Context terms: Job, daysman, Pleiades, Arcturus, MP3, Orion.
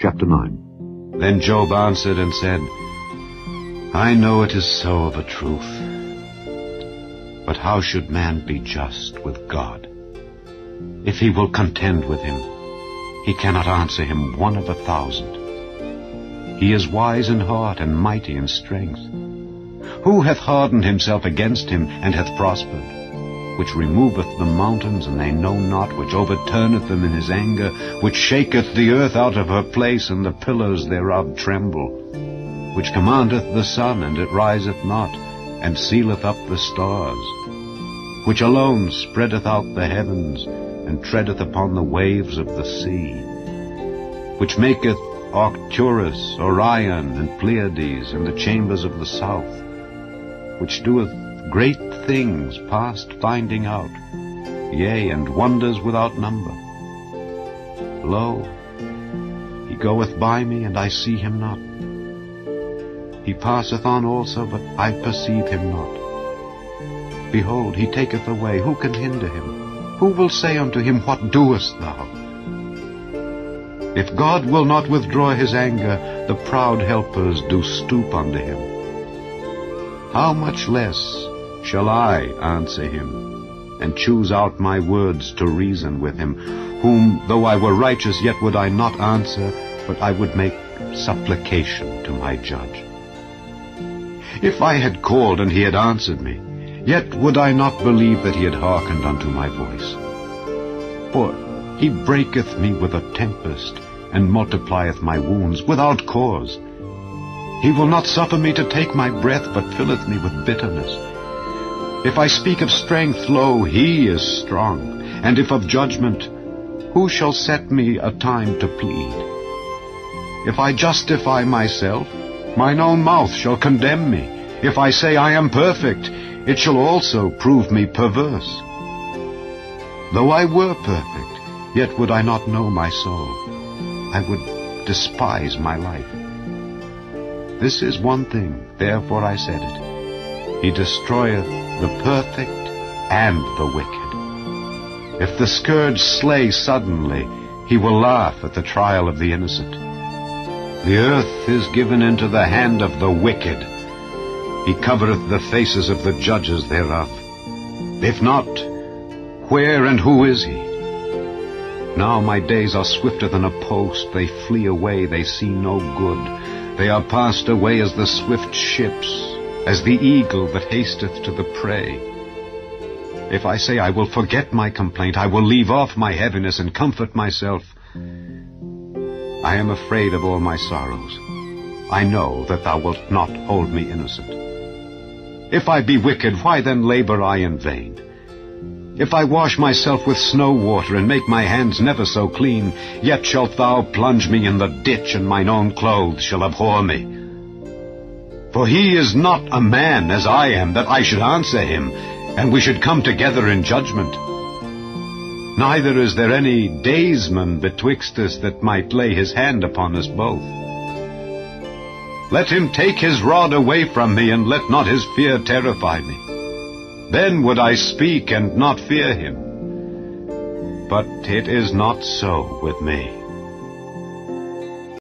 Chapter 9. Then Job answered and said, I know it is so of a truth, but how should man be just with God? If he will contend with him, he cannot answer him one of 1,000. He is wise in heart and mighty in strength. Who hath hardened himself against him and hath prospered, which removeth the mountains, and they know not, which overturneth them in his anger, which shaketh the earth out of her place, and the pillars thereof tremble? Which commandeth the sun, and it riseth not, and sealeth up the stars, which alone spreadeth out the heavens, and treadeth upon the waves of the sea, which maketh Arcturus, Orion, and Pleiades, and the chambers of the south, which doeth great things past finding out, yea, and wonders without number. Lo, he goeth by me, and I see him not. He passeth on also, but I perceive him not. Behold, he taketh away, who can hinder him? Who will say unto him, What doest thou? If God will not withdraw his anger, the proud helpers do stoop unto him. How much less shall I answer him, and choose out my words to reason with him, whom, though I were righteous, yet would I not answer, but I would make supplication to my judge. If I had called, and he had answered me, yet would I not believe that he had hearkened unto my voice. For he breaketh me with a tempest, and multiplieth my wounds without cause. He will not suffer me to take my breath, but filleth me with bitterness. If I speak of strength, lo, he is strong. And if of judgment, who shall set me a time to plead? If I justify myself, mine own mouth shall condemn me. If I say I am perfect, it shall also prove me perverse. Though I were perfect, yet would I not know my soul. I would despise my life. This is one thing, therefore I said it. He destroyeth the perfect and the wicked. If the scourge slay suddenly, he will laugh at the trial of the innocent. The earth is given into the hand of the wicked. He covereth the faces of the judges thereof. If not, where and who is he? Now my days are swifter than a post. They flee away, they see no good. They are passed away as the swift ships, as the eagle that hasteth to the prey. If I say I will forget my complaint, I will leave off my heaviness and comfort myself, I am afraid of all my sorrows. I know that thou wilt not hold me innocent. If I be wicked, why then labor I in vain? If I wash myself with snow water, and make my hands never so clean, yet shalt thou plunge me in the ditch, and mine own clothes shall abhor me. For he is not a man as I am, that I should answer him, and we should come together in judgment. Neither is there any daysman betwixt us that might lay his hand upon us both. Let him take his rod away from me, and let not his fear terrify me. Then would I speak and not fear him. But it is not so with me.